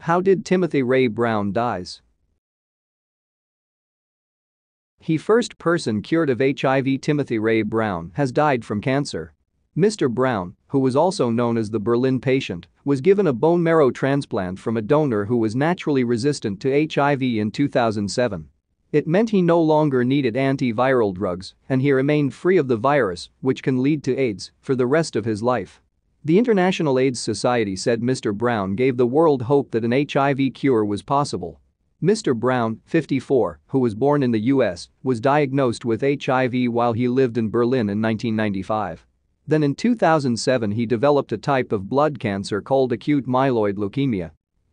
How did Timothy Ray Brown die? He first person cured of HIV. Timothy Ray Brown has died from cancer. Mr. Brown, who was also known as the Berlin patient, was given a bone marrow transplant from a donor who was naturally resistant to HIV in 2007. It meant he no longer needed antiviral drugs, and he remained free of the virus, which can lead to AIDS, for the rest of his life. The International AIDS Society said Mr. Brown gave the world hope that an HIV cure was possible. Mr. Brown, 54, who was born in the US, was diagnosed with HIV while he lived in Berlin in 1995. Then in 2007 he developed a type of blood cancer called acute myeloid leukemia.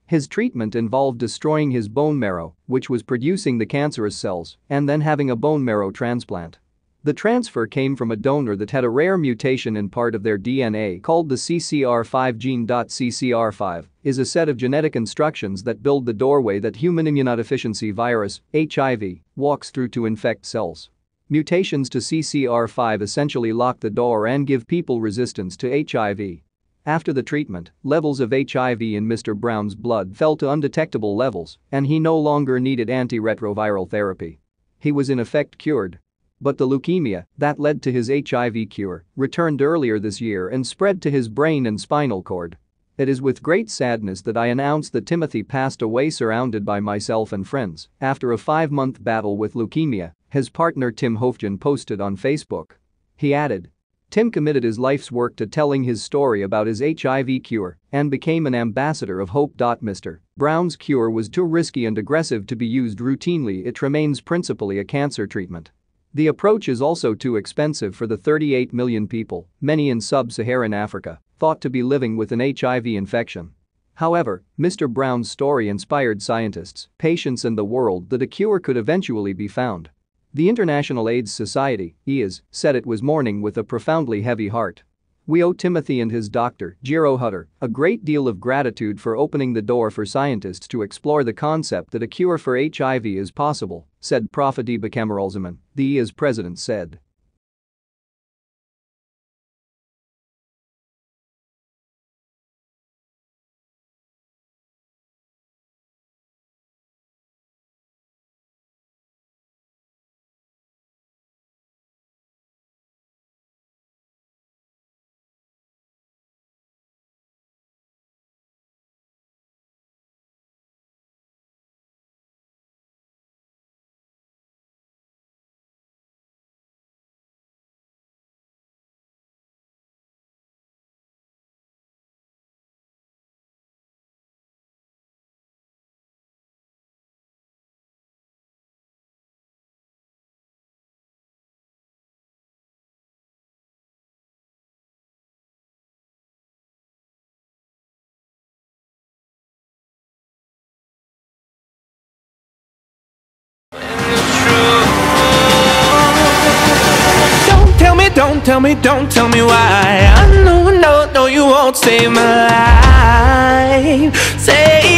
His treatment involved destroying his bone marrow, which was producing the cancerous cells, and then having a bone marrow transplant. The transfer came from a donor that had a rare mutation in part of their DNA called the CCR5 gene. CCR5 is a set of genetic instructions that build the doorway that human immunodeficiency virus, HIV, walks through to infect cells. Mutations to CCR5 essentially lock the door and give people resistance to HIV. After the treatment, levels of HIV in Mr. Brown's blood fell to undetectable levels, and he no longer needed antiretroviral therapy. He was in effect cured. But the leukemia that led to his HIV cure returned earlier this year and spread to his brain and spinal cord. It is with great sadness that I announce that Timothy passed away surrounded by myself and friends after a 5-month battle with leukemia, his partner Tim Hoeffgen posted on Facebook. He added, "Tim committed his life's work to telling his story about his HIV cure and became an ambassador of hope. Mr. Brown's cure was too risky and aggressive to be used routinely. It remains principally a cancer treatment. The approach is also too expensive for the 38 million people, many in sub-Saharan Africa, thought to be living with an HIV infection." However, Mr. Brown's story inspired scientists, patients, and the world that a cure could eventually be found. The International AIDS Society, IAS, said it was mourning with a profoundly heavy heart. "We owe Timothy and his doctor, Jero Hutter, a great deal of gratitude for opening the door for scientists to explore the concept that a cure for HIV is possible," said Prof. D. Bacamarolzaman, the IAS president said. Don't tell me, don't tell me why. I know, no, no, you won't save my life. Save